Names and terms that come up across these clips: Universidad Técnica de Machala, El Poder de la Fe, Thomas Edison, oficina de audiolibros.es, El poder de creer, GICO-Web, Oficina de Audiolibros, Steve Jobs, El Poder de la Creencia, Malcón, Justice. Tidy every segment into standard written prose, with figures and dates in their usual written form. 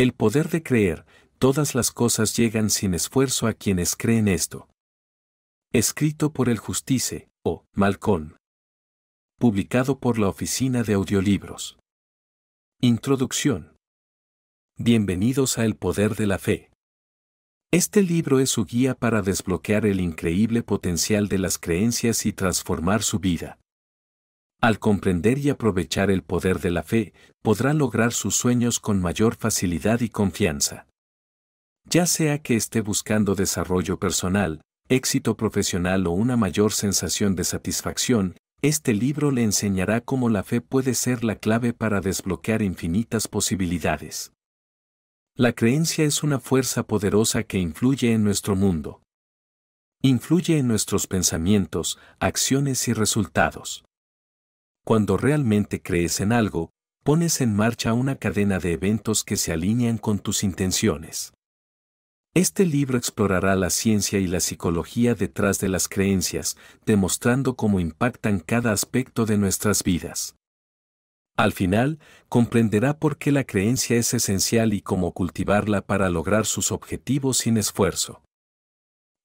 El poder de creer, todas las cosas llegan sin esfuerzo a quienes creen esto. Escrito por el Justice, o Malcón. Publicado por la Oficina de Audiolibros. Introducción. Bienvenidos a El Poder de la Fe. Este libro es su guía para desbloquear el increíble potencial de las creencias y transformar su vida. Al comprender y aprovechar el poder de la fe, podrá lograr sus sueños con mayor facilidad y confianza. Ya sea que esté buscando desarrollo personal, éxito profesional o una mayor sensación de satisfacción, este libro le enseñará cómo la fe puede ser la clave para desbloquear infinitas posibilidades. La creencia es una fuerza poderosa que influye en nuestro mundo. Influye en nuestros pensamientos, acciones y resultados. Cuando realmente crees en algo, pones en marcha una cadena de eventos que se alinean con tus intenciones. Este libro explorará la ciencia y la psicología detrás de las creencias, demostrando cómo impactan cada aspecto de nuestras vidas. Al final, comprenderá por qué la creencia es esencial y cómo cultivarla para lograr sus objetivos sin esfuerzo.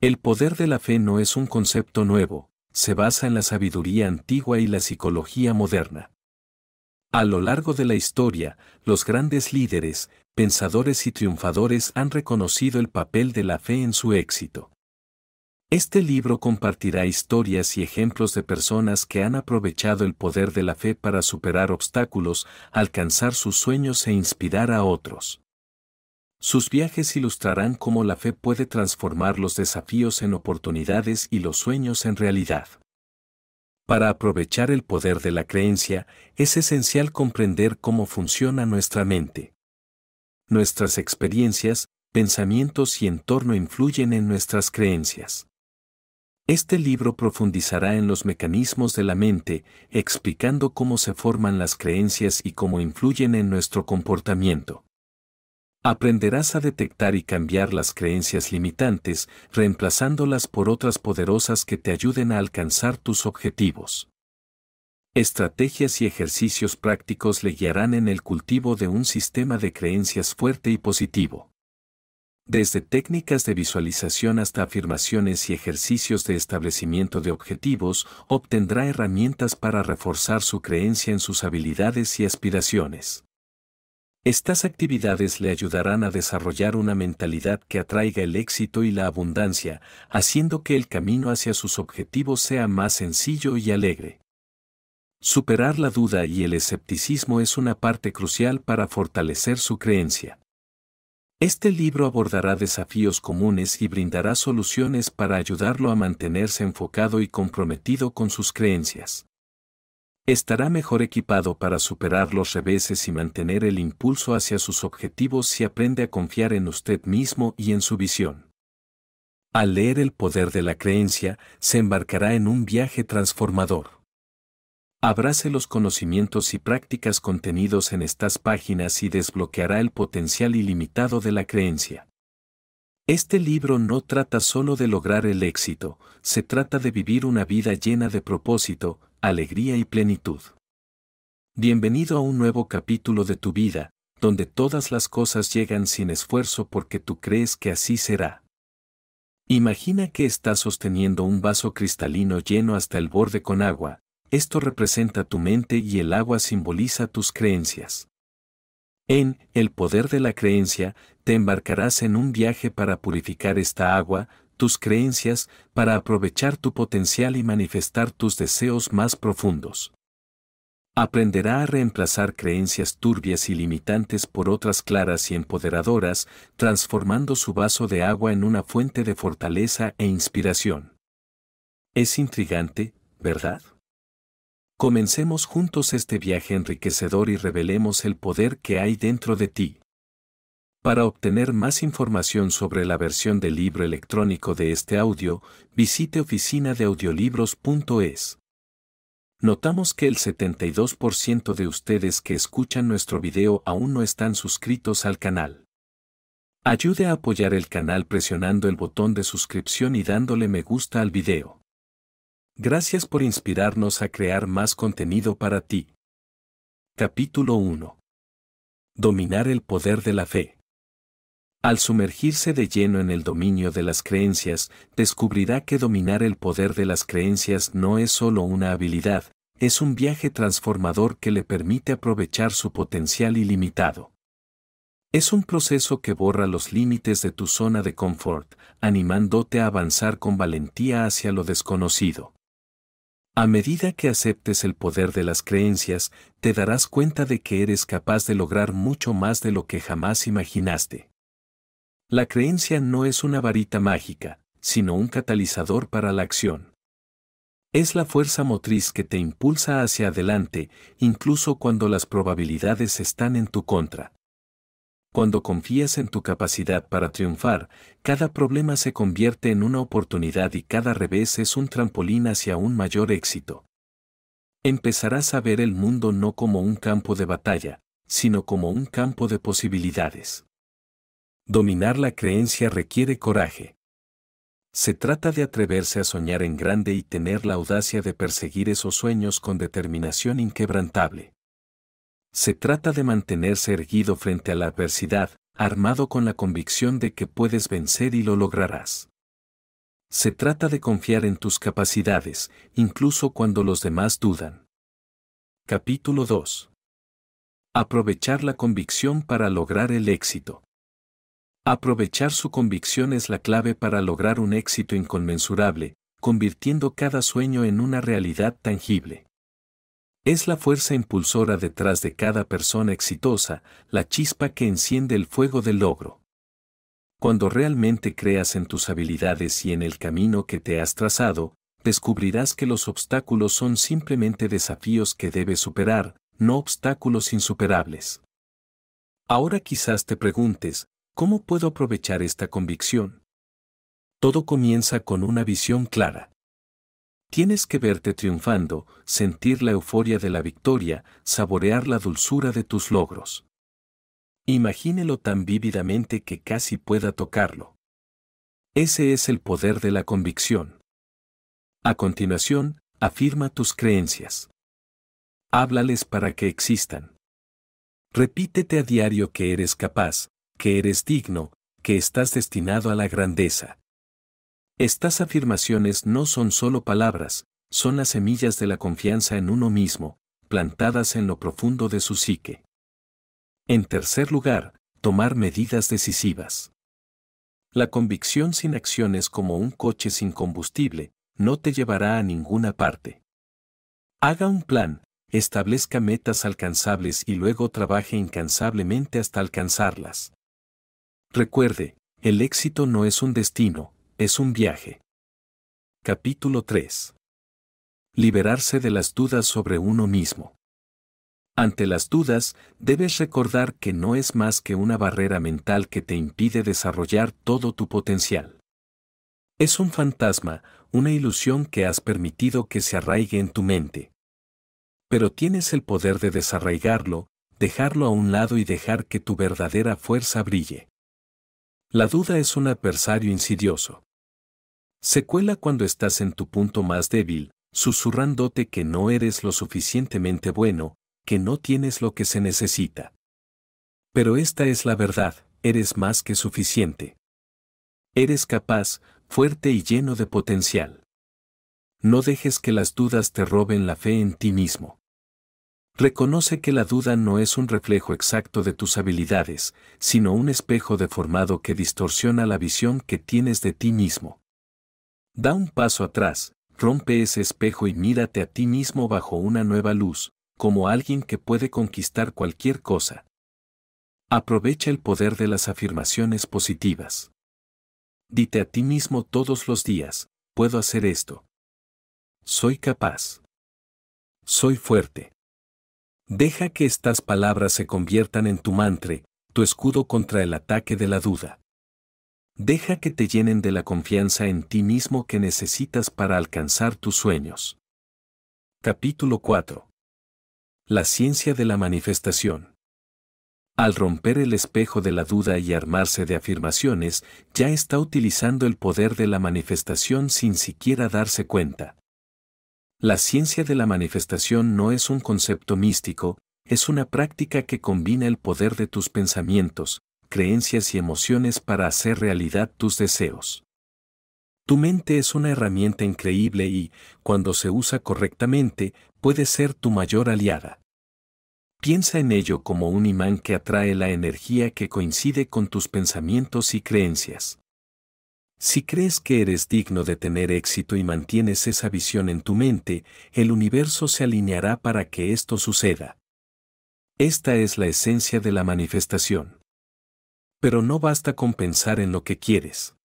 El poder de la fe no es un concepto nuevo. Se basa en la sabiduría antigua y la psicología moderna. A lo largo de la historia, los grandes líderes, pensadores y triunfadores han reconocido el papel de la fe en su éxito. Este libro compartirá historias y ejemplos de personas que han aprovechado el poder de la fe para superar obstáculos, alcanzar sus sueños e inspirar a otros. Sus viajes ilustrarán cómo la fe puede transformar los desafíos en oportunidades y los sueños en realidad. Para aprovechar el poder de la creencia, es esencial comprender cómo funciona nuestra mente. Nuestras experiencias, pensamientos y entorno influyen en nuestras creencias. Este libro profundizará en los mecanismos de la mente, explicando cómo se forman las creencias y cómo influyen en nuestro comportamiento. Aprenderás a detectar y cambiar las creencias limitantes, reemplazándolas por otras poderosas que te ayuden a alcanzar tus objetivos. Estrategias y ejercicios prácticos le guiarán en el cultivo de un sistema de creencias fuerte y positivo. Desde técnicas de visualización hasta afirmaciones y ejercicios de establecimiento de objetivos, obtendrá herramientas para reforzar su creencia en sus habilidades y aspiraciones. Estas actividades le ayudarán a desarrollar una mentalidad que atraiga el éxito y la abundancia, haciendo que el camino hacia sus objetivos sea más sencillo y alegre. Superar la duda y el escepticismo es una parte crucial para fortalecer su creencia. Este libro abordará desafíos comunes y brindará soluciones para ayudarlo a mantenerse enfocado y comprometido con sus creencias. Estará mejor equipado para superar los reveses y mantener el impulso hacia sus objetivos si aprende a confiar en usted mismo y en su visión. Al leer El Poder de la Creencia, se embarcará en un viaje transformador. Abrace los conocimientos y prácticas contenidos en estas páginas y desbloqueará el potencial ilimitado de la creencia. Este libro no trata solo de lograr el éxito, se trata de vivir una vida llena de propósito, alegría y plenitud. Bienvenido a un nuevo capítulo de tu vida, donde todas las cosas llegan sin esfuerzo porque tú crees que así será. Imagina que estás sosteniendo un vaso cristalino lleno hasta el borde con agua. Esto representa tu mente y el agua simboliza tus creencias. En El Poder de la Creencia, te embarcarás en un viaje para purificar esta agua, tus creencias, para aprovechar tu potencial y manifestar tus deseos más profundos. Aprenderá a reemplazar creencias turbias y limitantes por otras claras y empoderadoras, transformando su vaso de agua en una fuente de fortaleza e inspiración. Es intrigante, ¿verdad? Comencemos juntos este viaje enriquecedor y revelemos el poder que hay dentro de ti. Para obtener más información sobre la versión del libro electrónico de este audio, visite oficina de audiolibros.es. Notamos que el 72% de ustedes que escuchan nuestro video aún no están suscritos al canal. Ayude a apoyar el canal presionando el botón de suscripción y dándole me gusta al video. Gracias por inspirarnos a crear más contenido para ti. Capítulo 1. Dominar el poder de la fe. Al sumergirse de lleno en el dominio de las creencias, descubrirá que dominar el poder de las creencias no es solo una habilidad, es un viaje transformador que le permite aprovechar su potencial ilimitado. Es un proceso que borra los límites de tu zona de confort, animándote a avanzar con valentía hacia lo desconocido. A medida que aceptes el poder de las creencias, te darás cuenta de que eres capaz de lograr mucho más de lo que jamás imaginaste. La creencia no es una varita mágica, sino un catalizador para la acción. Es la fuerza motriz que te impulsa hacia adelante, incluso cuando las probabilidades están en tu contra. Cuando confías en tu capacidad para triunfar, cada problema se convierte en una oportunidad y cada revés es un trampolín hacia un mayor éxito. Empezarás a ver el mundo no como un campo de batalla, sino como un campo de posibilidades. Dominar la creencia requiere coraje. Se trata de atreverse a soñar en grande y tener la audacia de perseguir esos sueños con determinación inquebrantable. Se trata de mantenerse erguido frente a la adversidad, armado con la convicción de que puedes vencer y lo lograrás. Se trata de confiar en tus capacidades, incluso cuando los demás dudan. Capítulo 2. Aprovechar la convicción para lograr el éxito. Aprovechar su convicción es la clave para lograr un éxito inconmensurable, convirtiendo cada sueño en una realidad tangible. Es la fuerza impulsora detrás de cada persona exitosa, la chispa que enciende el fuego del logro. Cuando realmente creas en tus habilidades y en el camino que te has trazado, descubrirás que los obstáculos son simplemente desafíos que debes superar, no obstáculos insuperables. Ahora quizás te preguntes, ¿cómo puedo aprovechar esta convicción? Todo comienza con una visión clara. Tienes que verte triunfando, sentir la euforia de la victoria, saborear la dulzura de tus logros. Imagínelo tan vívidamente que casi pueda tocarlo. Ese es el poder de la convicción. A continuación, afirma tus creencias. Háblales para que existan. Repítete a diario que eres capaz, que eres digno, que estás destinado a la grandeza. Estas afirmaciones no son solo palabras, son las semillas de la confianza en uno mismo, plantadas en lo profundo de su psique. En tercer lugar, tomar medidas decisivas. La convicción sin acción es como un coche sin combustible, no te llevará a ninguna parte. Haga un plan, establezca metas alcanzables y luego trabaje incansablemente hasta alcanzarlas. Recuerde, el éxito no es un destino, es un viaje. Capítulo 3. Liberarse de las dudas sobre uno mismo. Ante las dudas, debes recordar que no es más que una barrera mental que te impide desarrollar todo tu potencial. Es un fantasma, una ilusión que has permitido que se arraigue en tu mente. Pero tienes el poder de desarraigarlo, dejarlo a un lado y dejar que tu verdadera fuerza brille. La duda es un adversario insidioso. Se cuela cuando estás en tu punto más débil, susurrándote que no eres lo suficientemente bueno, que no tienes lo que se necesita. Pero esta es la verdad, eres más que suficiente. Eres capaz, fuerte y lleno de potencial. No dejes que las dudas te roben la fe en ti mismo. Reconoce que la duda no es un reflejo exacto de tus habilidades, sino un espejo deformado que distorsiona la visión que tienes de ti mismo. Da un paso atrás, rompe ese espejo y mírate a ti mismo bajo una nueva luz, como alguien que puede conquistar cualquier cosa. Aprovecha el poder de las afirmaciones positivas. Dite a ti mismo todos los días, puedo hacer esto. Soy capaz. Soy fuerte. Deja que estas palabras se conviertan en tu mantra, tu escudo contra el ataque de la duda. Deja que te llenen de la confianza en ti mismo que necesitas para alcanzar tus sueños. Capítulo 4. La ciencia de la manifestación. Al romper el espejo de la duda y armarse de afirmaciones, ya está utilizando el poder de la manifestación sin siquiera darse cuenta. La ciencia de la manifestación no es un concepto místico, es una práctica que combina el poder de tus pensamientos, creencias y emociones para hacer realidad tus deseos. Tu mente es una herramienta increíble y, cuando se usa correctamente, puede ser tu mayor aliada. Piensa en ello como un imán que atrae la energía que coincide con tus pensamientos y creencias. Si crees que eres digno de tener éxito y mantienes esa visión en tu mente, el universo se alineará para que esto suceda. Esta es la esencia de la manifestación. Pero no basta con pensar en lo que quieres.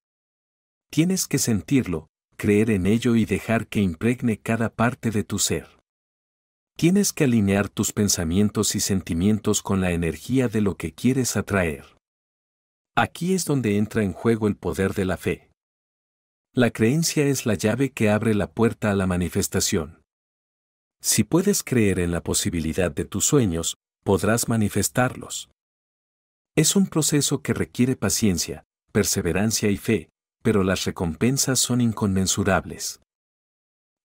Tienes que sentirlo, creer en ello y dejar que impregne cada parte de tu ser. Tienes que alinear tus pensamientos y sentimientos con la energía de lo que quieres atraer. Aquí es donde entra en juego el poder de la fe. La creencia es la llave que abre la puerta a la manifestación. Si puedes creer en la posibilidad de tus sueños, podrás manifestarlos. Es un proceso que requiere paciencia, perseverancia y fe, pero las recompensas son inconmensurables.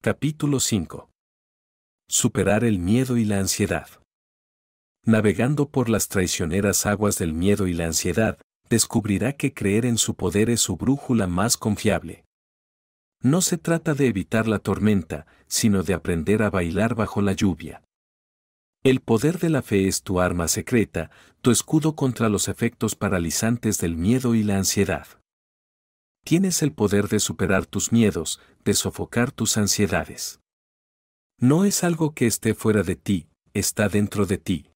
Capítulo 5. Superar el miedo y la ansiedad. Navegando por las traicioneras aguas del miedo y la ansiedad, descubrirá que creer en su poder es su brújula más confiable. No se trata de evitar la tormenta, sino de aprender a bailar bajo la lluvia. El poder de la fe es tu arma secreta, tu escudo contra los efectos paralizantes del miedo y la ansiedad. Tienes el poder de superar tus miedos, de sofocar tus ansiedades. No es algo que esté fuera de ti, está dentro de ti.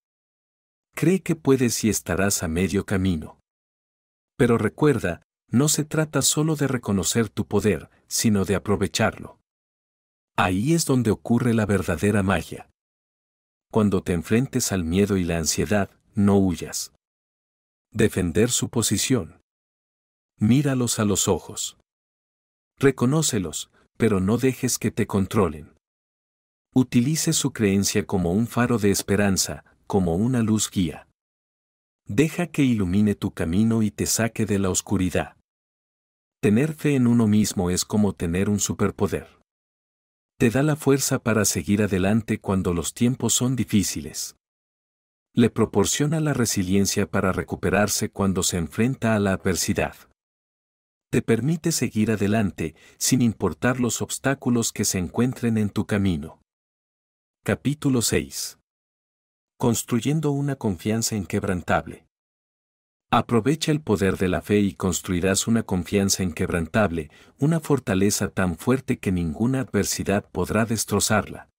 Cree que puedes y estarás a medio camino. Pero recuerda, no se trata solo de reconocer tu poder, sino de aprovecharlo. Ahí es donde ocurre la verdadera magia. Cuando te enfrentes al miedo y la ansiedad, no huyas. Defender su posición. Míralos a los ojos. Reconócelos, pero no dejes que te controlen. Utilice su creencia como un faro de esperanza, como una luz guía. Deja que ilumine tu camino y te saque de la oscuridad. Tener fe en uno mismo es como tener un superpoder. Te da la fuerza para seguir adelante cuando los tiempos son difíciles. Le proporciona la resiliencia para recuperarse cuando se enfrenta a la adversidad. Te permite seguir adelante sin importar los obstáculos que se encuentren en tu camino. Capítulo 6. Construyendo una confianza inquebrantable. Aprovecha el poder de la fe y construirás una confianza inquebrantable, una fortaleza tan fuerte que ninguna adversidad podrá destrozarla.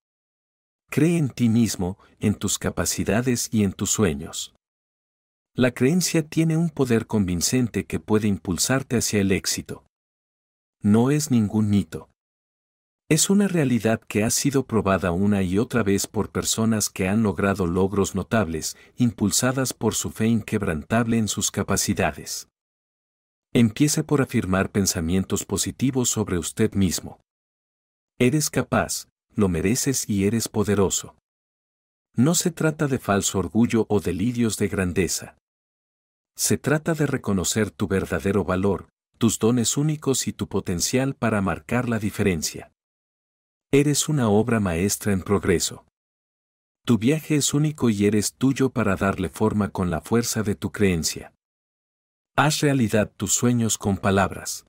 Cree en ti mismo, en tus capacidades y en tus sueños. La creencia tiene un poder convincente que puede impulsarte hacia el éxito. No es ningún mito. Es una realidad que ha sido probada una y otra vez por personas que han logrado logros notables, impulsadas por su fe inquebrantable en sus capacidades. Empiece por afirmar pensamientos positivos sobre usted mismo. Eres capaz, lo mereces y eres poderoso. No se trata de falso orgullo o delirios de grandeza. Se trata de reconocer tu verdadero valor, tus dones únicos y tu potencial para marcar la diferencia. Eres una obra maestra en progreso. Tu viaje es único y eres tuyo para darle forma con la fuerza de tu creencia. Haz realidad tus sueños con palabras.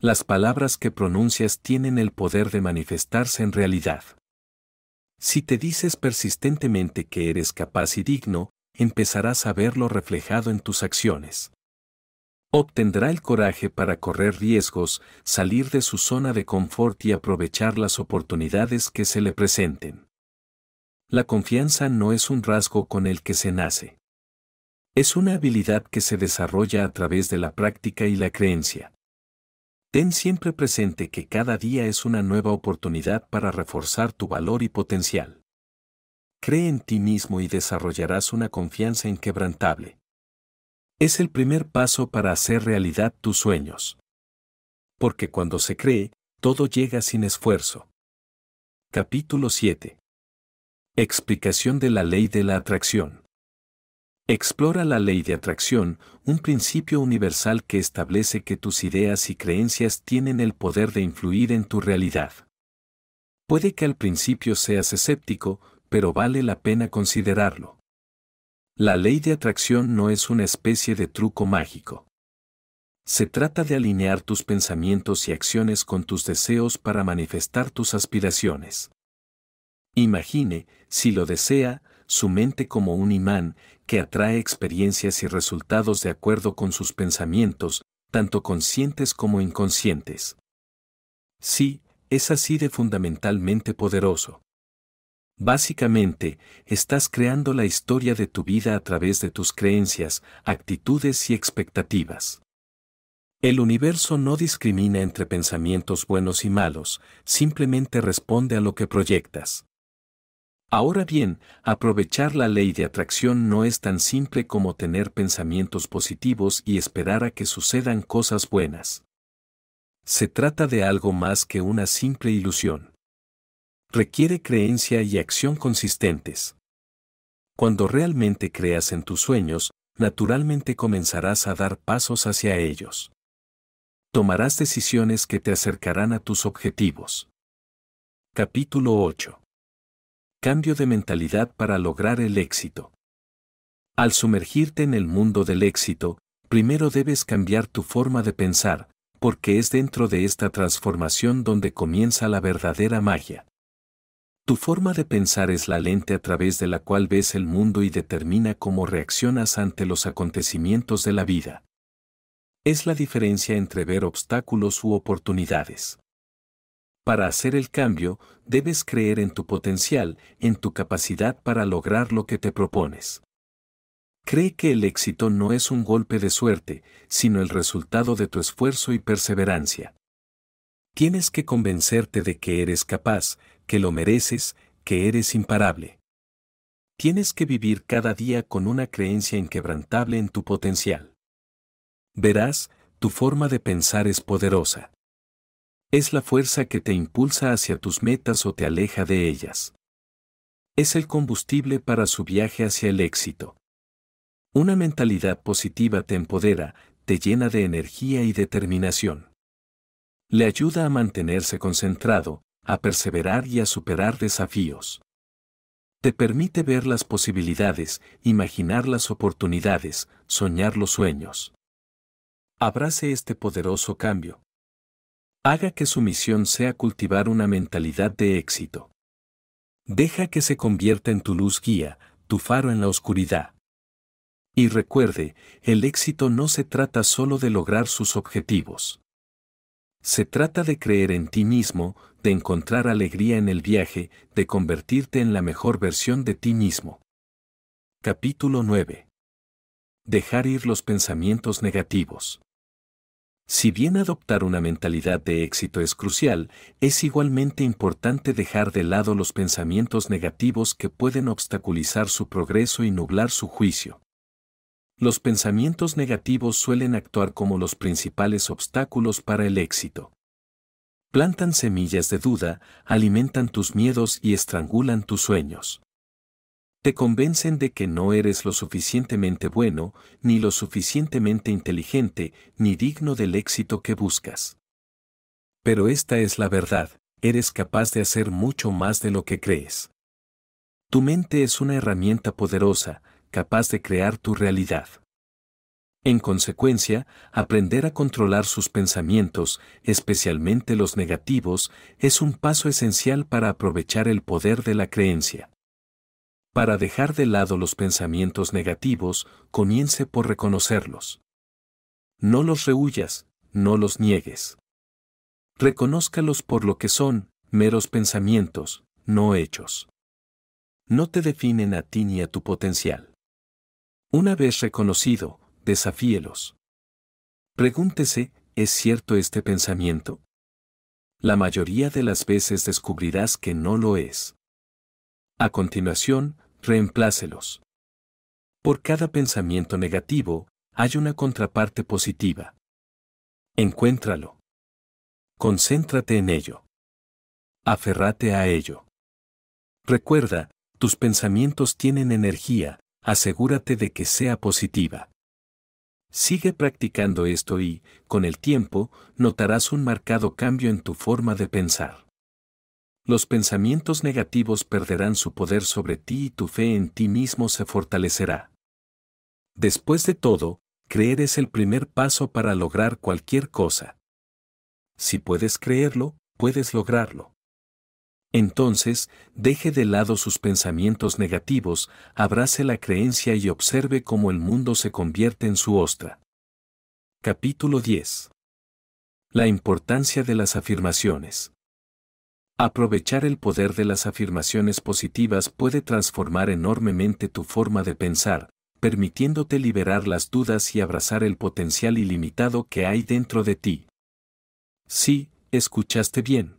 Las palabras que pronuncias tienen el poder de manifestarse en realidad. Si te dices persistentemente que eres capaz y digno, empezarás a verlo reflejado en tus acciones. Obtendrá el coraje para correr riesgos, salir de su zona de confort y aprovechar las oportunidades que se le presenten. La confianza no es un rasgo con el que se nace. Es una habilidad que se desarrolla a través de la práctica y la creencia. Ten siempre presente que cada día es una nueva oportunidad para reforzar tu valor y potencial. Cree en ti mismo y desarrollarás una confianza inquebrantable. Es el primer paso para hacer realidad tus sueños. Porque cuando se cree, todo llega sin esfuerzo. Capítulo 7. Explicación de la ley de la atracción. Explora la ley de atracción, un principio universal que establece que tus ideas y creencias tienen el poder de influir en tu realidad. Puede que al principio seas escéptico, pero vale la pena considerarlo. La ley de atracción no es una especie de truco mágico. Se trata de alinear tus pensamientos y acciones con tus deseos para manifestar tus aspiraciones. Imagine, si lo desea, su mente como un imán que atrae experiencias y resultados de acuerdo con sus pensamientos, tanto conscientes como inconscientes. Sí, es así de fundamentalmente poderoso. Básicamente, estás creando la historia de tu vida a través de tus creencias, actitudes y expectativas. El universo no discrimina entre pensamientos buenos y malos, simplemente responde a lo que proyectas. Ahora bien, aprovechar la ley de atracción no es tan simple como tener pensamientos positivos y esperar a que sucedan cosas buenas. Se trata de algo más que una simple ilusión. Requiere creencia y acción consistentes. Cuando realmente creas en tus sueños, naturalmente comenzarás a dar pasos hacia ellos. Tomarás decisiones que te acercarán a tus objetivos. Capítulo 8. Cambio de mentalidad para lograr el éxito. Al sumergirte en el mundo del éxito, primero debes cambiar tu forma de pensar, porque es dentro de esta transformación donde comienza la verdadera magia. Tu forma de pensar es la lente a través de la cual ves el mundo y determina cómo reaccionas ante los acontecimientos de la vida. Es la diferencia entre ver obstáculos u oportunidades. Para hacer el cambio, debes creer en tu potencial, en tu capacidad para lograr lo que te propones. Cree que el éxito no es un golpe de suerte, sino el resultado de tu esfuerzo y perseverancia. Tienes que convencerte de que eres capaz, que lo mereces, que eres imparable. Tienes que vivir cada día con una creencia inquebrantable en tu potencial. Verás, tu forma de pensar es poderosa. Es la fuerza que te impulsa hacia tus metas o te aleja de ellas. Es el combustible para su viaje hacia el éxito. Una mentalidad positiva te empodera, te llena de energía y determinación. Le ayuda a mantenerse concentrado, a perseverar y a superar desafíos. Te permite ver las posibilidades, imaginar las oportunidades, soñar los sueños. Abrace este poderoso cambio. Haga que su misión sea cultivar una mentalidad de éxito. Deja que se convierta en tu luz guía, tu faro en la oscuridad. Y recuerde, el éxito no se trata solo de lograr sus objetivos. Se trata de creer en ti mismo, de encontrar alegría en el viaje, de convertirte en la mejor versión de ti mismo. Capítulo 9. Dejar ir los pensamientos negativos. Si bien adoptar una mentalidad de éxito es crucial, es igualmente importante dejar de lado los pensamientos negativos que pueden obstaculizar su progreso y nublar su juicio. Los pensamientos negativos suelen actuar como los principales obstáculos para el éxito. Plantan semillas de duda, alimentan tus miedos y estrangulan tus sueños. Te convencen de que no eres lo suficientemente bueno, ni lo suficientemente inteligente, ni digno del éxito que buscas. Pero esta es la verdad, eres capaz de hacer mucho más de lo que crees. Tu mente es una herramienta poderosa, capaz de crear tu realidad. En consecuencia, aprender a controlar sus pensamientos, especialmente los negativos, es un paso esencial para aprovechar el poder de la creencia. Para dejar de lado los pensamientos negativos, comience por reconocerlos. No los rehuyas, no los niegues. Reconózcalos por lo que son, meros pensamientos, no hechos. No te definen a ti ni a tu potencial. Una vez reconocido, desafíelos. Pregúntese, ¿es cierto este pensamiento? La mayoría de las veces descubrirás que no lo es. A continuación, reemplácelos. Por cada pensamiento negativo, hay una contraparte positiva. Encuéntralo. Concéntrate en ello. Aférrate a ello. Recuerda, tus pensamientos tienen energía, asegúrate de que sea positiva. Sigue practicando esto y, con el tiempo, notarás un marcado cambio en tu forma de pensar. Los pensamientos negativos perderán su poder sobre ti y tu fe en ti mismo se fortalecerá. Después de todo, creer es el primer paso para lograr cualquier cosa. Si puedes creerlo, puedes lograrlo. Entonces, deje de lado sus pensamientos negativos, abrace la creencia y observe cómo el mundo se convierte en su ostra. Capítulo 10. La importancia de las afirmaciones. Aprovechar el poder de las afirmaciones positivas puede transformar enormemente tu forma de pensar, permitiéndote liberar las dudas y abrazar el potencial ilimitado que hay dentro de ti. Sí, escuchaste bien.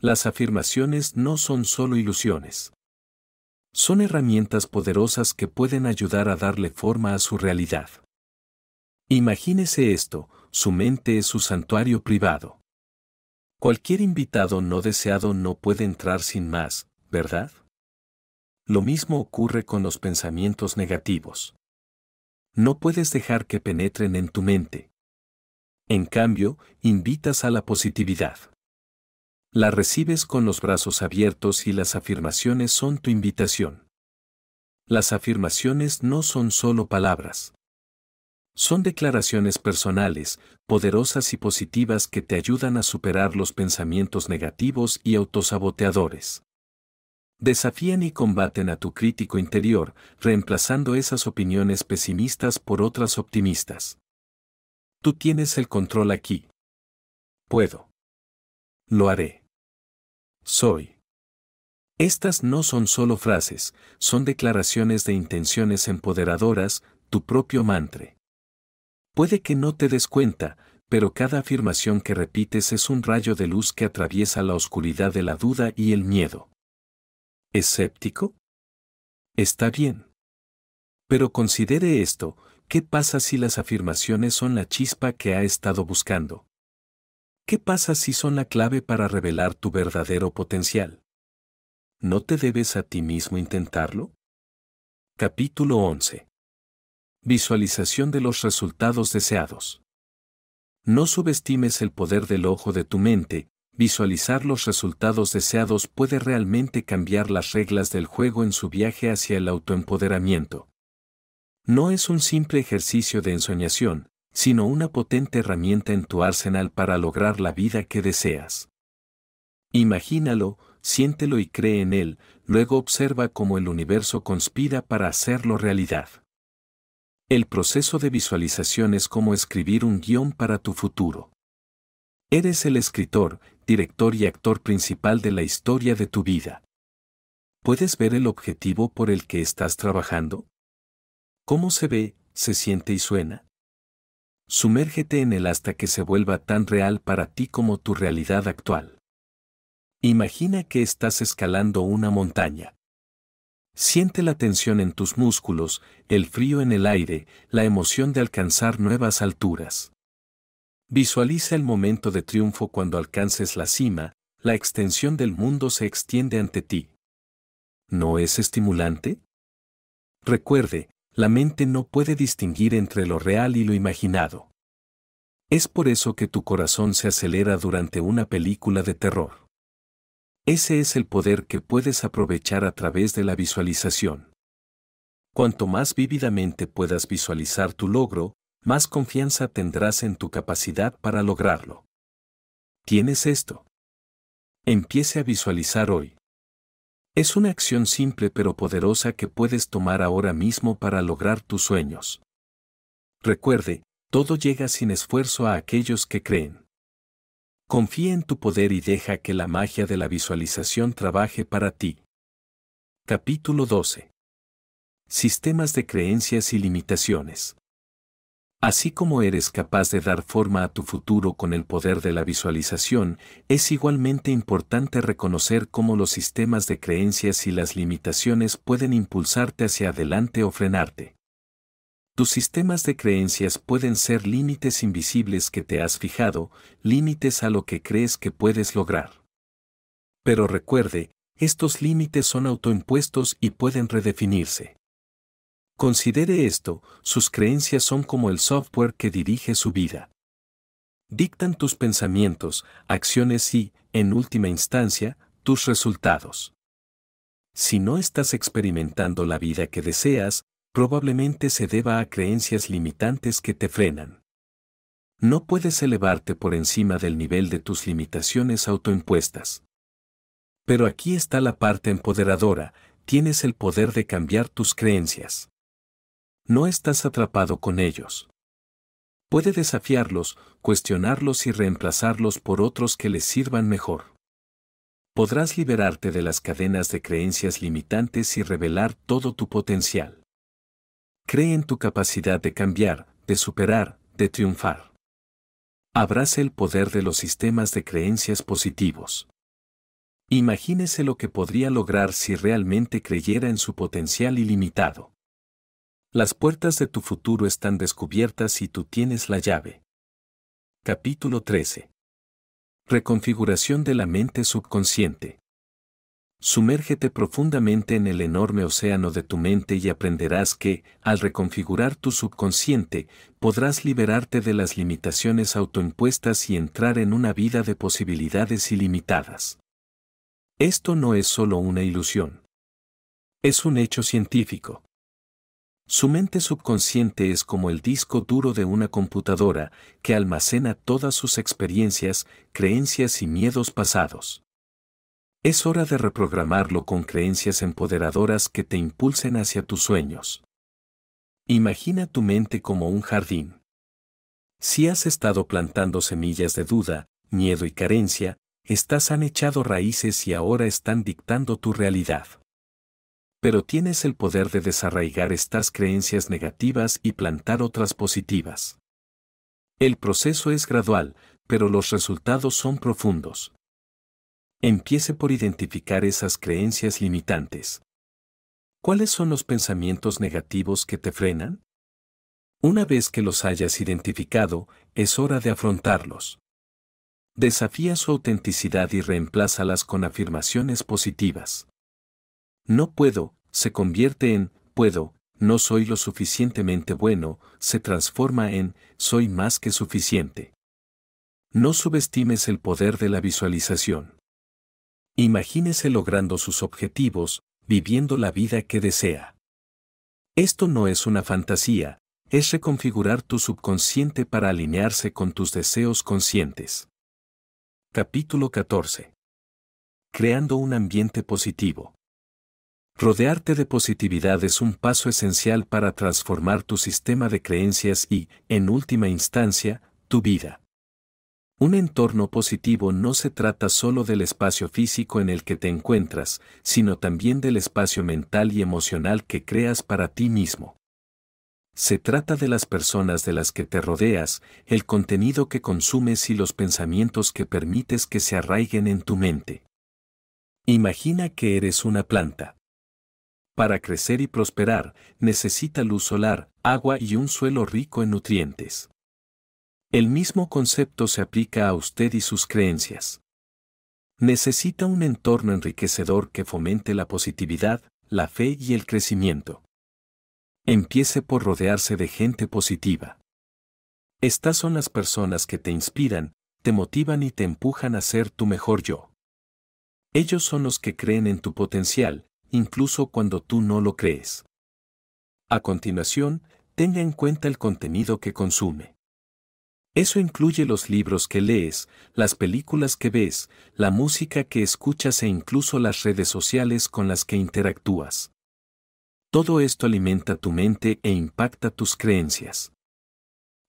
Las afirmaciones no son solo ilusiones. Son herramientas poderosas que pueden ayudar a darle forma a su realidad. Imagínese esto, su mente es su santuario privado. Cualquier invitado no deseado no puede entrar sin más, ¿verdad? Lo mismo ocurre con los pensamientos negativos. No puedes dejar que penetren en tu mente. En cambio, invitas a la positividad. La recibes con los brazos abiertos y las afirmaciones son tu invitación. Las afirmaciones no son solo palabras. Son declaraciones personales, poderosas y positivas que te ayudan a superar los pensamientos negativos y autosaboteadores. Desafían y combaten a tu crítico interior, reemplazando esas opiniones pesimistas por otras optimistas. Tú tienes el control aquí. Puedo. Lo haré. Soy. Estas no son solo frases, son declaraciones de intenciones empoderadoras, tu propio mantra. Puede que no te des cuenta, pero cada afirmación que repites es un rayo de luz que atraviesa la oscuridad de la duda y el miedo. ¿Escéptico? Está bien. Pero considere esto, ¿qué pasa si las afirmaciones son la chispa que ha estado buscando? ¿Qué pasa si son la clave para revelar tu verdadero potencial? ¿No te debes a ti mismo intentarlo? Capítulo 11. Visualización de los resultados deseados. No subestimes el poder del ojo de tu mente, visualizar los resultados deseados puede realmente cambiar las reglas del juego en su viaje hacia el autoempoderamiento. No es un simple ejercicio de ensoñación, sino una potente herramienta en tu arsenal para lograr la vida que deseas. Imagínalo, siéntelo y cree en él, luego observa cómo el universo conspira para hacerlo realidad. El proceso de visualización es como escribir un guión para tu futuro. Eres el escritor, director y actor principal de la historia de tu vida. ¿Puedes ver el objetivo por el que estás trabajando? ¿Cómo se ve, se siente y suena? Sumérgete en él hasta que se vuelva tan real para ti como tu realidad actual. Imagina que estás escalando una montaña. Siente la tensión en tus músculos, el frío en el aire, la emoción de alcanzar nuevas alturas. Visualiza el momento de triunfo cuando alcances la cima, la extensión del mundo se extiende ante ti. ¿No es estimulante? Recuerde, la mente no puede distinguir entre lo real y lo imaginado. Es por eso que tu corazón se acelera durante una película de terror. Ese es el poder que puedes aprovechar a través de la visualización. Cuanto más vívidamente puedas visualizar tu logro, más confianza tendrás en tu capacidad para lograrlo. ¿Tienes esto? Empiece a visualizar hoy. Es una acción simple pero poderosa que puedes tomar ahora mismo para lograr tus sueños. Recuerde, todo llega sin esfuerzo a aquellos que creen. Confía en tu poder y deja que la magia de la visualización trabaje para ti. Capítulo 12. Sistemas de creencias y limitaciones. Así como eres capaz de dar forma a tu futuro con el poder de la visualización, es igualmente importante reconocer cómo los sistemas de creencias y las limitaciones pueden impulsarte hacia adelante o frenarte. Tus sistemas de creencias pueden ser límites invisibles que te has fijado, límites a lo que crees que puedes lograr. Pero recuerde, estos límites son autoimpuestos y pueden redefinirse. Considere esto, sus creencias son como el software que dirige su vida. Dictan tus pensamientos, acciones y, en última instancia, tus resultados. Si no estás experimentando la vida que deseas, probablemente se deba a creencias limitantes que te frenan. No puedes elevarte por encima del nivel de tus limitaciones autoimpuestas. Pero aquí está la parte empoderadora, tienes el poder de cambiar tus creencias. No estás atrapado con ellos. Puede desafiarlos, cuestionarlos y reemplazarlos por otros que les sirvan mejor. Podrás liberarte de las cadenas de creencias limitantes y revelar todo tu potencial. Cree en tu capacidad de cambiar, de superar, de triunfar. Abraza el poder de los sistemas de creencias positivos. Imagínese lo que podría lograr si realmente creyera en su potencial ilimitado. Las puertas de tu futuro están descubiertas y tú tienes la llave. Capítulo 13. Reconfiguración de la mente subconsciente. Sumérgete profundamente en el enorme océano de tu mente y aprenderás que, al reconfigurar tu subconsciente, podrás liberarte de las limitaciones autoimpuestas y entrar en una vida de posibilidades ilimitadas. Esto no es solo una ilusión. Es un hecho científico. Su mente subconsciente es como el disco duro de una computadora que almacena todas sus experiencias, creencias y miedos pasados. Es hora de reprogramarlo con creencias empoderadoras que te impulsen hacia tus sueños. Imagina tu mente como un jardín. Si has estado plantando semillas de duda, miedo y carencia, estas han echado raíces y ahora están dictando tu realidad. Pero tienes el poder de desarraigar estas creencias negativas y plantar otras positivas. El proceso es gradual, pero los resultados son profundos. Empiece por identificar esas creencias limitantes. ¿Cuáles son los pensamientos negativos que te frenan? Una vez que los hayas identificado, es hora de afrontarlos. Desafía su autenticidad y reemplázalas con afirmaciones positivas. No puedo, se convierte en, puedo, no soy lo suficientemente bueno, se transforma en, soy más que suficiente. No subestimes el poder de la visualización. Imagínese logrando sus objetivos, viviendo la vida que desea. Esto no es una fantasía, es reconfigurar tu subconsciente para alinearse con tus deseos conscientes. Capítulo 14. Creando un ambiente positivo. Rodearte de positividad es un paso esencial para transformar tu sistema de creencias y, en última instancia, tu vida. Un entorno positivo no se trata solo del espacio físico en el que te encuentras, sino también del espacio mental y emocional que creas para ti mismo. Se trata de las personas de las que te rodeas, el contenido que consumes y los pensamientos que permites que se arraiguen en tu mente. Imagina que eres una planta. Para crecer y prosperar, necesita luz solar, agua y un suelo rico en nutrientes. El mismo concepto se aplica a usted y sus creencias. Necesita un entorno enriquecedor que fomente la positividad, la fe y el crecimiento. Empiece por rodearse de gente positiva. Estas son las personas que te inspiran, te motivan y te empujan a ser tu mejor yo. Ellos son los que creen en tu potencial, incluso cuando tú no lo crees. A continuación, tenga en cuenta el contenido que consume. Eso incluye los libros que lees, las películas que ves, la música que escuchas e incluso las redes sociales con las que interactúas. Todo esto alimenta tu mente e impacta tus creencias.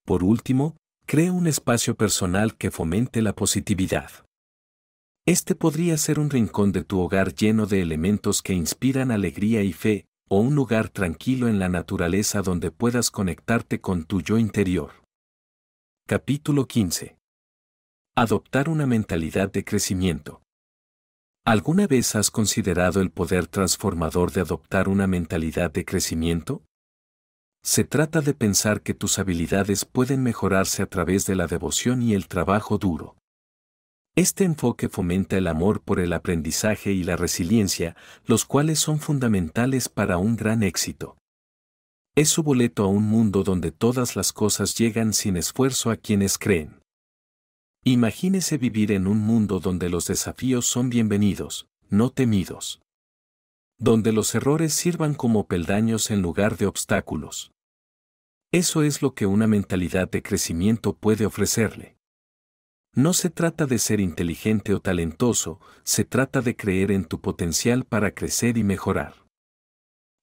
Por último, crea un espacio personal que fomente la positividad. Este podría ser un rincón de tu hogar lleno de elementos que inspiran alegría y fe, o un lugar tranquilo en la naturaleza donde puedas conectarte con tu yo interior. Capítulo 15. Adoptar una mentalidad de crecimiento. ¿Alguna vez has considerado el poder transformador de adoptar una mentalidad de crecimiento? Se trata de pensar que tus habilidades pueden mejorarse a través de la devoción y el trabajo duro. Este enfoque fomenta el amor por el aprendizaje y la resiliencia, los cuales son fundamentales para un gran éxito. Es su boleto a un mundo donde todas las cosas llegan sin esfuerzo a quienes creen. Imagínese vivir en un mundo donde los desafíos son bienvenidos, no temidos. donde los errores sirvan como peldaños en lugar de obstáculos. Eso es lo que una mentalidad de crecimiento puede ofrecerle. No se trata de ser inteligente o talentoso, se trata de creer en tu potencial para crecer y mejorar.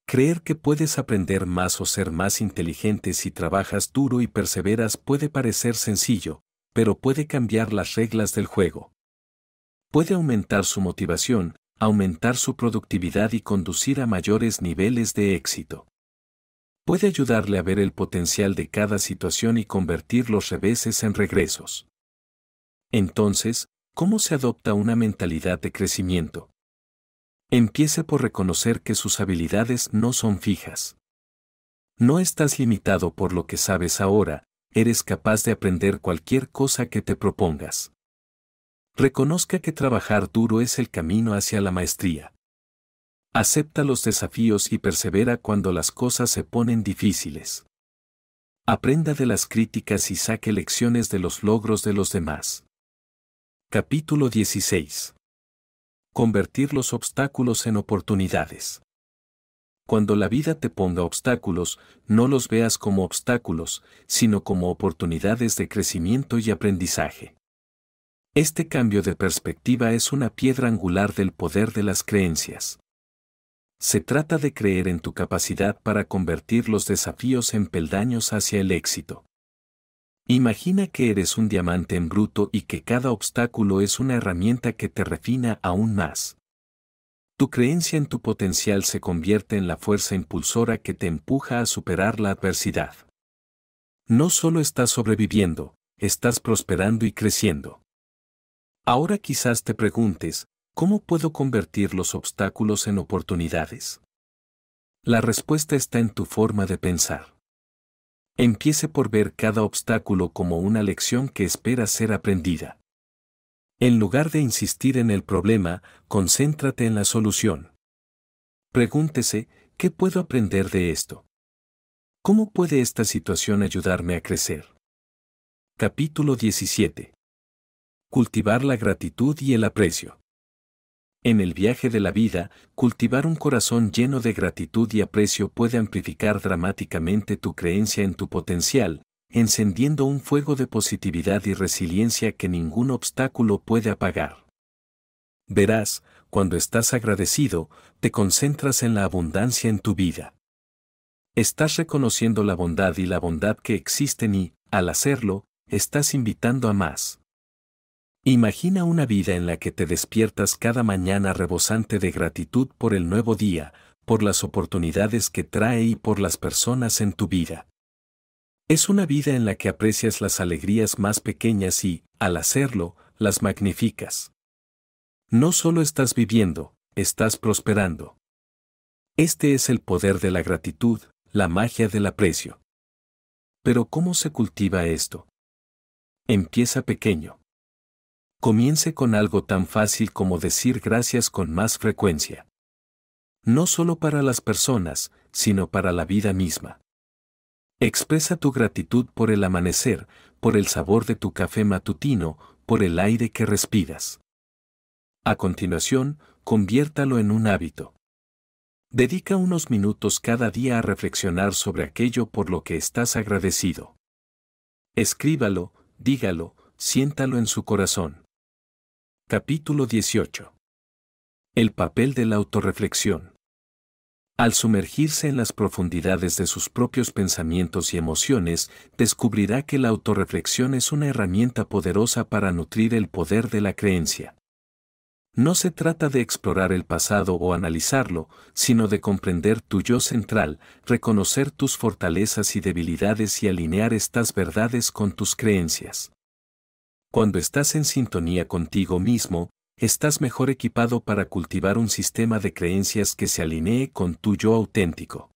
Creer que puedes aprender más o ser más inteligente si trabajas duro y perseveras puede parecer sencillo, pero puede cambiar las reglas del juego. Puede aumentar su motivación, aumentar su productividad y conducir a mayores niveles de éxito. Puede ayudarle a ver el potencial de cada situación y convertir los reveses en regresos. Entonces, ¿cómo se adopta una mentalidad de crecimiento? Empiece por reconocer que sus habilidades no son fijas. No estás limitado por lo que sabes ahora, eres capaz de aprender cualquier cosa que te propongas. Reconozca que trabajar duro es el camino hacia la maestría. Acepta los desafíos y persevera cuando las cosas se ponen difíciles. Aprenda de las críticas y saque lecciones de los logros de los demás. Capítulo 16. Convertir los obstáculos en oportunidades. Cuando la vida te ponga obstáculos, no los veas como obstáculos, sino como oportunidades de crecimiento y aprendizaje. Este cambio de perspectiva es una piedra angular del poder de las creencias. Se trata de creer en tu capacidad para convertir los desafíos en peldaños hacia el éxito. Imagina que eres un diamante en bruto y que cada obstáculo es una herramienta que te refina aún más. Tu creencia en tu potencial se convierte en la fuerza impulsora que te empuja a superar la adversidad. No solo estás sobreviviendo, estás prosperando y creciendo. Ahora quizás te preguntes, ¿cómo puedo convertir los obstáculos en oportunidades? La respuesta está en tu forma de pensar. Empiece por ver cada obstáculo como una lección que espera ser aprendida. En lugar de insistir en el problema, concéntrate en la solución. Pregúntese, ¿qué puedo aprender de esto? ¿Cómo puede esta situación ayudarme a crecer? Capítulo 17. Cultivar la gratitud y el aprecio. En el viaje de la vida, cultivar un corazón lleno de gratitud y aprecio puede amplificar dramáticamente tu creencia en tu potencial, encendiendo un fuego de positividad y resiliencia que ningún obstáculo puede apagar. Verás, cuando estás agradecido, te concentras en la abundancia en tu vida. Estás reconociendo la bondad y la bondad que existen y, al hacerlo, estás invitando a más. Imagina una vida en la que te despiertas cada mañana rebosante de gratitud por el nuevo día, por las oportunidades que trae y por las personas en tu vida. Es una vida en la que aprecias las alegrías más pequeñas y, al hacerlo, las magnificas. No solo estás viviendo, estás prosperando. Este es el poder de la gratitud, la magia del aprecio. Pero ¿cómo se cultiva esto? Empieza pequeño. Comience con algo tan fácil como decir gracias con más frecuencia. No solo para las personas, sino para la vida misma. Expresa tu gratitud por el amanecer, por el sabor de tu café matutino, por el aire que respiras. A continuación, conviértalo en un hábito. Dedica unos minutos cada día a reflexionar sobre aquello por lo que estás agradecido. Escríbalo, dígalo, siéntalo en su corazón. Capítulo 18. El papel de la autorreflexión. Al sumergirse en las profundidades de sus propios pensamientos y emociones, descubrirá que la autorreflexión es una herramienta poderosa para nutrir el poder de la creencia. No se trata de explorar el pasado o analizarlo, sino de comprender tu yo central, reconocer tus fortalezas y debilidades y alinear estas verdades con tus creencias. Cuando estás en sintonía contigo mismo, estás mejor equipado para cultivar un sistema de creencias que se alinee con tu yo auténtico.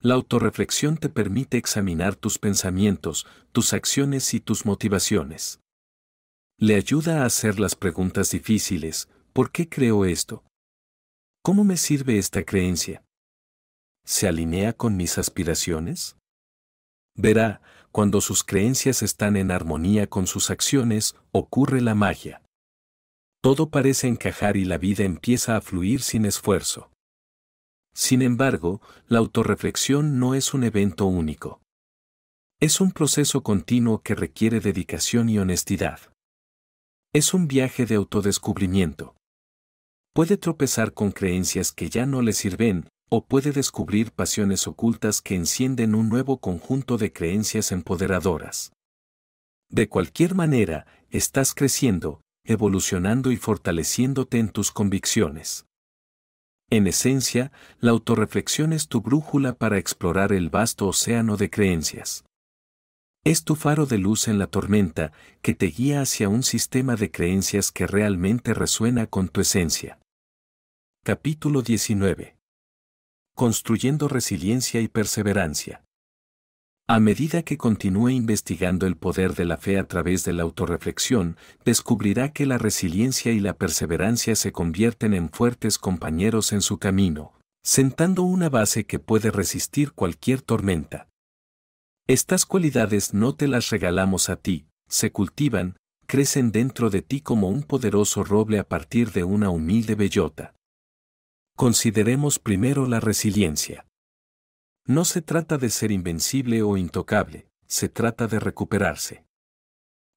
La autorreflexión te permite examinar tus pensamientos, tus acciones y tus motivaciones. Le ayuda a hacer las preguntas difíciles: ¿por qué creo esto? ¿Cómo me sirve esta creencia? ¿Se alinea con mis aspiraciones? Verá, cuando sus creencias están en armonía con sus acciones, ocurre la magia. Todo parece encajar y la vida empieza a fluir sin esfuerzo. Sin embargo, la autorreflexión no es un evento único. Es un proceso continuo que requiere dedicación y honestidad. Es un viaje de autodescubrimiento. Puede tropezar con creencias que ya no le sirven, o puede descubrir pasiones ocultas que encienden un nuevo conjunto de creencias empoderadoras. De cualquier manera, estás creciendo, evolucionando y fortaleciéndote en tus convicciones. En esencia, la autorreflexión es tu brújula para explorar el vasto océano de creencias. Es tu faro de luz en la tormenta que te guía hacia un sistema de creencias que realmente resuena con tu esencia. Capítulo 19. Construyendo resiliencia y perseverancia. A medida que continúe investigando el poder de la fe a través de la autorreflexión, descubrirá que la resiliencia y la perseverancia se convierten en fuertes compañeros en su camino, sentando una base que puede resistir cualquier tormenta. Estas cualidades no te las regalamos a ti, se cultivan, crecen dentro de ti como un poderoso roble a partir de una humilde bellota. Consideremos primero la resiliencia. No se trata de ser invencible o intocable, se trata de recuperarse.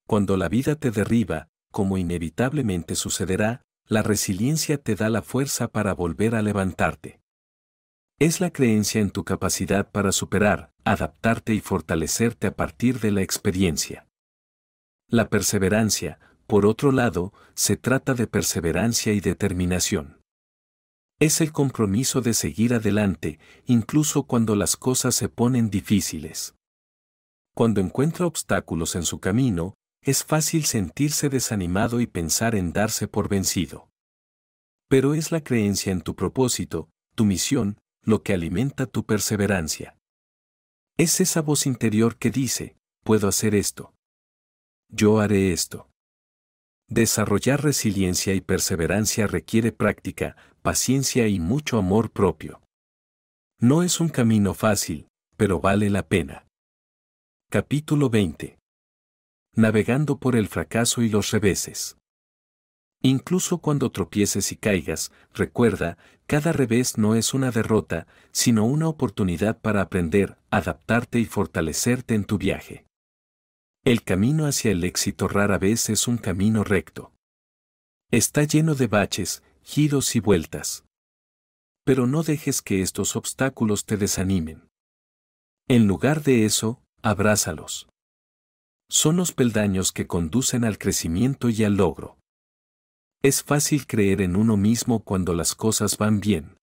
Cuando la vida te derriba, como inevitablemente sucederá, la resiliencia te da la fuerza para volver a levantarte. Es la creencia en tu capacidad para superar, adaptarte y fortalecerte a partir de la experiencia. La perseverancia, por otro lado, se trata de perseverancia y determinación. Es el compromiso de seguir adelante, incluso cuando las cosas se ponen difíciles. Cuando encuentra obstáculos en su camino, es fácil sentirse desanimado y pensar en darse por vencido. Pero es la creencia en tu propósito, tu misión, lo que alimenta tu perseverancia. Es esa voz interior que dice, puedo hacer esto. Yo haré esto. Desarrollar resiliencia y perseverancia requiere práctica, paciencia y mucho amor propio. No es un camino fácil, pero vale la pena. Capítulo 20. Navegando por el fracaso y los reveses. Incluso cuando tropieces y caigas, recuerda, cada revés no es una derrota, sino una oportunidad para aprender, adaptarte y fortalecerte en tu viaje. El camino hacia el éxito rara vez es un camino recto. Está lleno de baches, giros y vueltas. Pero no dejes que estos obstáculos te desanimen. En lugar de eso, abrázalos. Son los peldaños que conducen al crecimiento y al logro. Es fácil creer en uno mismo cuando las cosas van bien.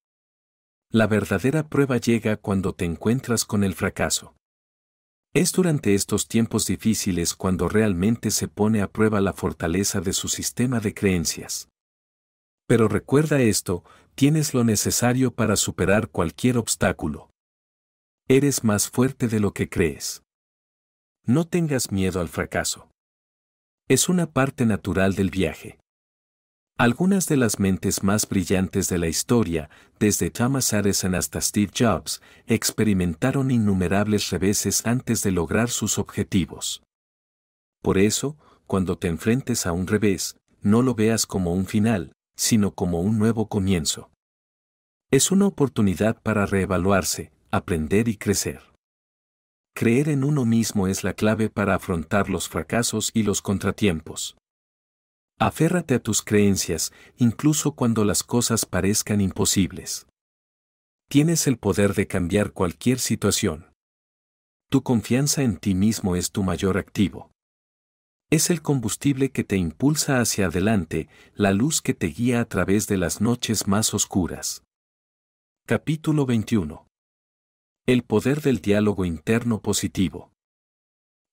La verdadera prueba llega cuando te encuentras con el fracaso. Es durante estos tiempos difíciles cuando realmente se pone a prueba la fortaleza de su sistema de creencias. Pero recuerda esto, tienes lo necesario para superar cualquier obstáculo. Eres más fuerte de lo que crees. No tengas miedo al fracaso. Es una parte natural del viaje. Algunas de las mentes más brillantes de la historia, desde Thomas Edison hasta Steve Jobs, experimentaron innumerables reveses antes de lograr sus objetivos. Por eso, cuando te enfrentes a un revés, no lo veas como un final, sino como un nuevo comienzo. Es una oportunidad para reevaluarse, aprender y crecer. Creer en uno mismo es la clave para afrontar los fracasos y los contratiempos. Aférrate a tus creencias, incluso cuando las cosas parezcan imposibles. Tienes el poder de cambiar cualquier situación. Tu confianza en ti mismo es tu mayor activo. Es el combustible que te impulsa hacia adelante, la luz que te guía a través de las noches más oscuras. Capítulo 21. El poder del diálogo interno positivo.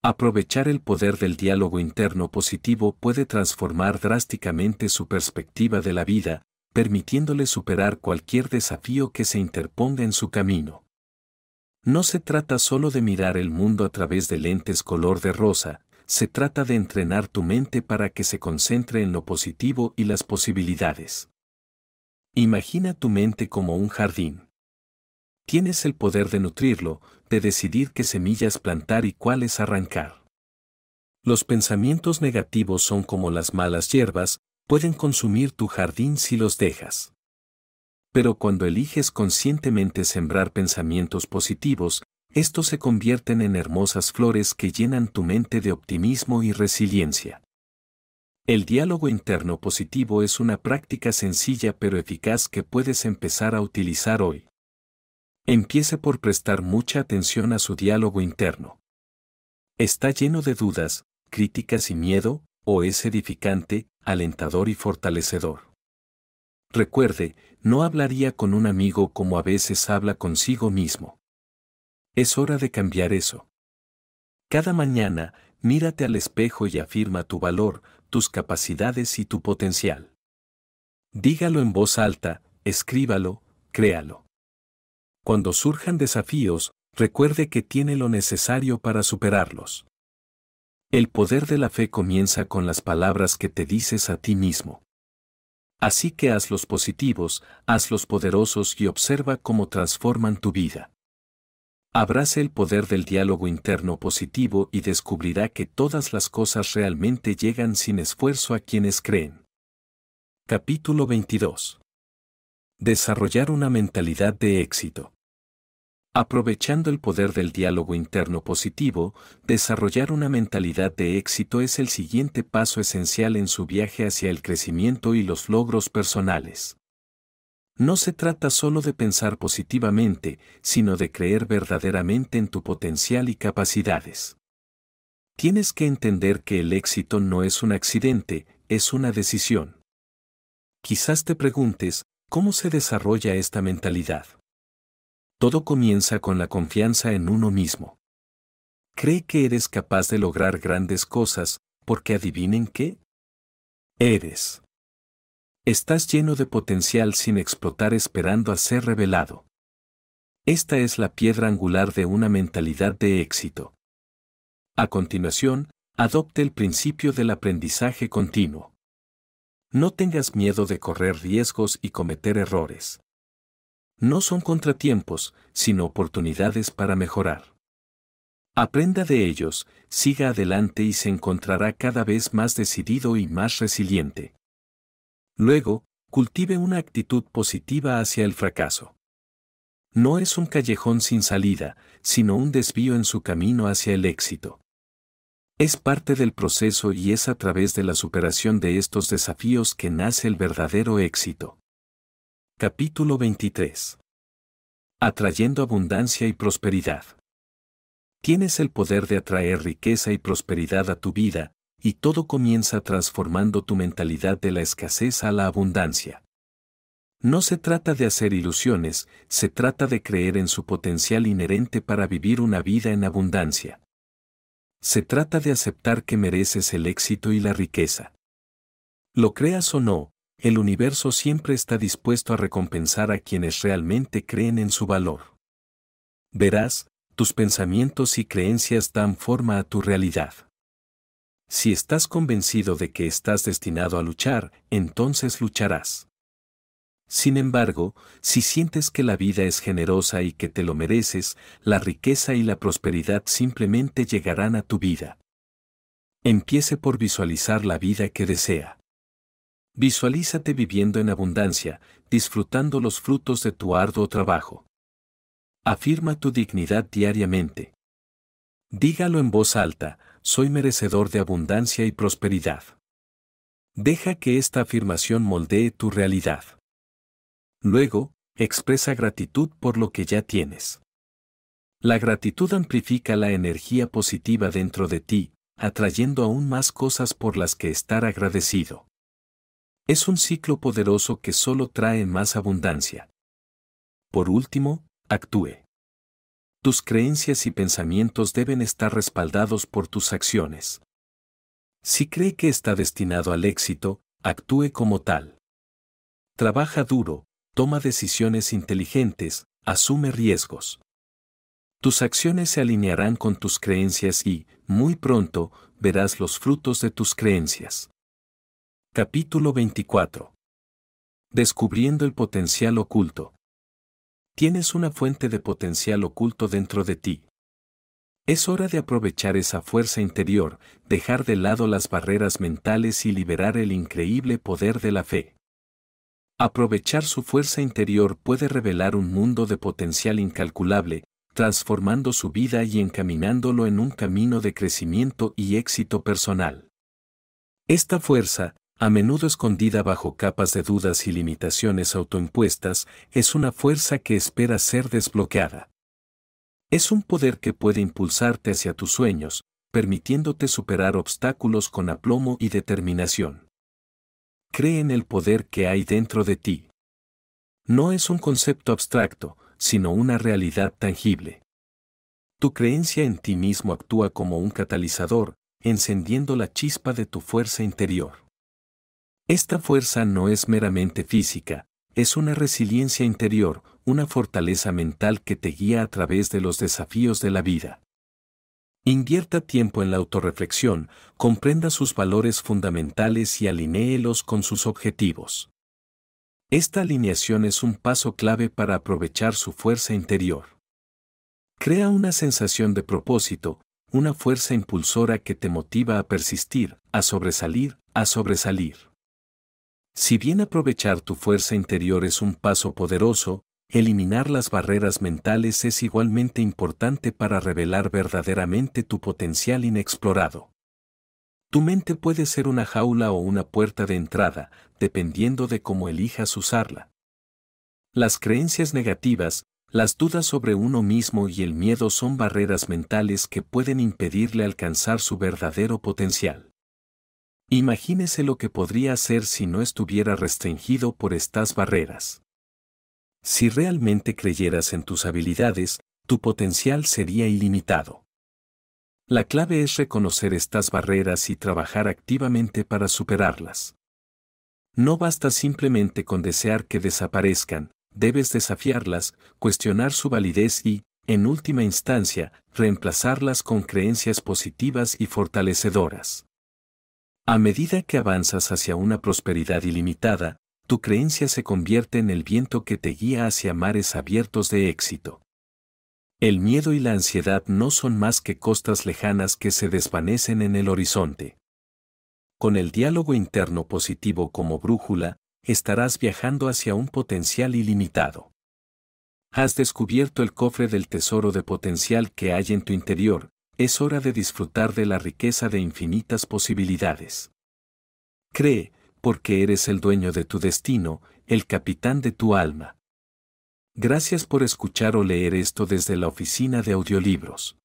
Aprovechar el poder del diálogo interno positivo puede transformar drásticamente su perspectiva de la vida, permitiéndole superar cualquier desafío que se interponga en su camino. No se trata solo de mirar el mundo a través de lentes color de rosa, se trata de entrenar tu mente para que se concentre en lo positivo y las posibilidades. Imagina tu mente como un jardín. Tienes el poder de nutrirlo, de decidir qué semillas plantar y cuáles arrancar. Los pensamientos negativos son como las malas hierbas, pueden consumir tu jardín si los dejas. pero cuando eliges conscientemente sembrar pensamientos positivos, estos se convierten en hermosas flores que llenan tu mente de optimismo y resiliencia. El diálogo interno positivo es una práctica sencilla pero eficaz que puedes empezar a utilizar hoy. Empiece por prestar mucha atención a su diálogo interno. ¿Está lleno de dudas, críticas y miedo, o es edificante, alentador y fortalecedor? Recuerde, no hablaría con un amigo como a veces habla consigo mismo. Es hora de cambiar eso. Cada mañana, mírate al espejo y afirma tu valor, tus capacidades y tu potencial. Dígalo en voz alta, escríbalo, créalo. Cuando surjan desafíos, recuerde que tiene lo necesario para superarlos. El poder de la fe comienza con las palabras que te dices a ti mismo. Así que hazlos positivos, hazlos poderosos y observa cómo transforman tu vida. Abrace el poder del diálogo interno positivo y descubrirá que todas las cosas realmente llegan sin esfuerzo a quienes creen. Capítulo 22. Desarrollar una mentalidad de éxito. Aprovechando el poder del diálogo interno positivo, desarrollar una mentalidad de éxito es el siguiente paso esencial en su viaje hacia el crecimiento y los logros personales. No se trata solo de pensar positivamente, sino de creer verdaderamente en tu potencial y capacidades. Tienes que entender que el éxito no es un accidente, es una decisión. Quizás te preguntes, ¿cómo se desarrolla esta mentalidad? Todo comienza con la confianza en uno mismo. Cree que eres capaz de lograr grandes cosas, porque adivinen qué. Eres. Estás lleno de potencial sin explotar esperando a ser revelado. Esta es la piedra angular de una mentalidad de éxito. A continuación, adopte el principio del aprendizaje continuo. No tengas miedo de correr riesgos y cometer errores. No son contratiempos, sino oportunidades para mejorar. Aprenda de ellos, siga adelante y se encontrará cada vez más decidido y más resiliente. Luego, cultive una actitud positiva hacia el fracaso. No es un callejón sin salida, sino un desvío en su camino hacia el éxito. Es parte del proceso y es a través de la superación de estos desafíos que nace el verdadero éxito. Capítulo 23. Atrayendo abundancia y prosperidad. Tienes el poder de atraer riqueza y prosperidad a tu vida, y todo comienza transformando tu mentalidad de la escasez a la abundancia. No se trata de hacer ilusiones, se trata de creer en su potencial inherente para vivir una vida en abundancia. Se trata de aceptar que mereces el éxito y la riqueza. Lo creas o no, el universo siempre está dispuesto a recompensar a quienes realmente creen en su valor. Verás, tus pensamientos y creencias dan forma a tu realidad. Si estás convencido de que estás destinado a luchar, entonces lucharás. Sin embargo, si sientes que la vida es generosa y que te lo mereces, la riqueza y la prosperidad simplemente llegarán a tu vida. Empiece por visualizar la vida que desea. Visualízate viviendo en abundancia, disfrutando los frutos de tu arduo trabajo. Afirma tu dignidad diariamente. Dígalo en voz alta: soy merecedor de abundancia y prosperidad. Deja que esta afirmación moldee tu realidad. Luego, expresa gratitud por lo que ya tienes. La gratitud amplifica la energía positiva dentro de ti, atrayendo aún más cosas por las que estar agradecido. Es un ciclo poderoso que solo trae más abundancia. Por último, actúe. Tus creencias y pensamientos deben estar respaldados por tus acciones. Si cree que está destinado al éxito, actúe como tal. Trabaja duro, toma decisiones inteligentes, asume riesgos. Tus acciones se alinearán con tus creencias y, muy pronto, verás los frutos de tus creencias. Capítulo 24. Descubriendo el potencial oculto. Tienes una fuente de potencial oculto dentro de ti. Es hora de aprovechar esa fuerza interior, dejar de lado las barreras mentales y liberar el increíble poder de la fe. Aprovechar su fuerza interior puede revelar un mundo de potencial incalculable, transformando su vida y encaminándolo en un camino de crecimiento y éxito personal. Esta fuerza, a menudo escondida bajo capas de dudas y limitaciones autoimpuestas, es una fuerza que espera ser desbloqueada. Es un poder que puede impulsarte hacia tus sueños, permitiéndote superar obstáculos con aplomo y determinación. Cree en el poder que hay dentro de ti. No es un concepto abstracto, sino una realidad tangible. Tu creencia en ti mismo actúa como un catalizador, encendiendo la chispa de tu fuerza interior. Esta fuerza no es meramente física, es una resiliencia interior, una fortaleza mental que te guía a través de los desafíos de la vida. Invierta tiempo en la autorreflexión, comprenda sus valores fundamentales y alinéelos con sus objetivos. Esta alineación es un paso clave para aprovechar su fuerza interior. Crea una sensación de propósito, una fuerza impulsora que te motiva a persistir, a sobresalir, a sobresalir. Si bien aprovechar tu fuerza interior es un paso poderoso, eliminar las barreras mentales es igualmente importante para revelar verdaderamente tu potencial inexplorado. Tu mente puede ser una jaula o una puerta de entrada, dependiendo de cómo elijas usarla. Las creencias negativas, las dudas sobre uno mismo y el miedo son barreras mentales que pueden impedirle alcanzar su verdadero potencial. Imagínese lo que podría hacer si no estuviera restringido por estas barreras. Si realmente creyeras en tus habilidades, tu potencial sería ilimitado. La clave es reconocer estas barreras y trabajar activamente para superarlas. No basta simplemente con desear que desaparezcan, debes desafiarlas, cuestionar su validez y, en última instancia, reemplazarlas con creencias positivas y fortalecedoras. A medida que avanzas hacia una prosperidad ilimitada, tu creencia se convierte en el viento que te guía hacia mares abiertos de éxito. El miedo y la ansiedad no son más que costas lejanas que se desvanecen en el horizonte. Con el diálogo interno positivo como brújula, estarás viajando hacia un potencial ilimitado. Has descubierto el cofre del tesoro de potencial que hay en tu interior, es hora de disfrutar de la riqueza de infinitas posibilidades. Cree, porque eres el dueño de tu destino, el capitán de tu alma. Gracias por escuchar o leer esto desde la Oficina de Audiolibros.